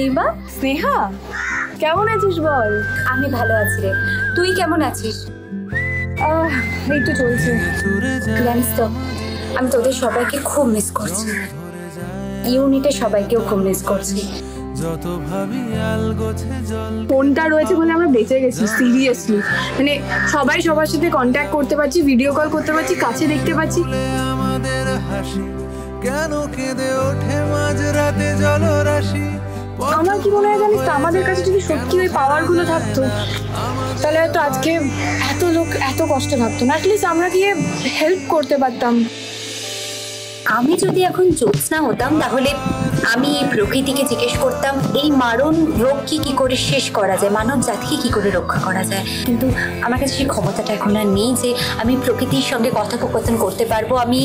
देवा स्नेहा কেমন আছিস বল আমি ভালো আছি রে তুই কেমন আছিস এই তো চলছে জানিস তো আমি তোদের সবাইকে খুব মিস করছি ইউনিটে সবাইকেও খুব মিস করছি যত ভাবি আলগোছে জল ফোনটা রয়েছে বলে আমরা বেঁচে গেছি সিরিয়াসলি মানে সবাই সবার সাথে কন্টাক্ট করতে পারছি ভিডিও কল করতে পারছি কাছে দেখতে পাচ্ছি আমাদের হাসি কেন কেঁদে ওঠে মাঝরাতে জলরাশি আমার কি মনে হয় জানিস আমাদের কাছে যদি সত্যি ওই পাওয়ার গুলো থাকতো তাহলে হয়তো আজকে এত লোক এত কষ্ট থাকতো না অ্যাটলিস্ট আমরা গিয়ে হেল্প করতে পারতাম আমি যদি এখন জ্যোৎস্না হতাম তাহলে আমি এই প্রকৃতিকে জিজ্ঞেস করতাম এই মারণ রোগকে কি করে শেষ করা যায় মানব জাতিকে কি করে রক্ষা করা যায় কিন্তু আমার কাছে সেই ক্ষমতাটা এখন আর নেই যে আমি প্রকৃতির সঙ্গে কথোপকথন করতে পারবো আমি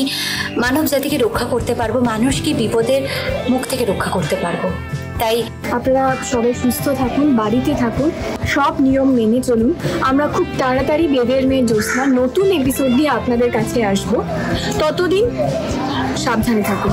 মানব জাতিকে রক্ষা করতে পারবো মানুষকে বিপদের মুখ থেকে রক্ষা করতে পারবো তাই আপনারা সবাই সুস্থ থাকুন বাড়িতে থাকুন সব নিয়ম মেনে চলুন আমরা খুব তাড়াতাড়ি বেদের মেয়ে জ্যোৎস্না নতুন এপিসোড দিয়ে আপনাদের কাছে আসবো ততদিন সাবধানে থাকুন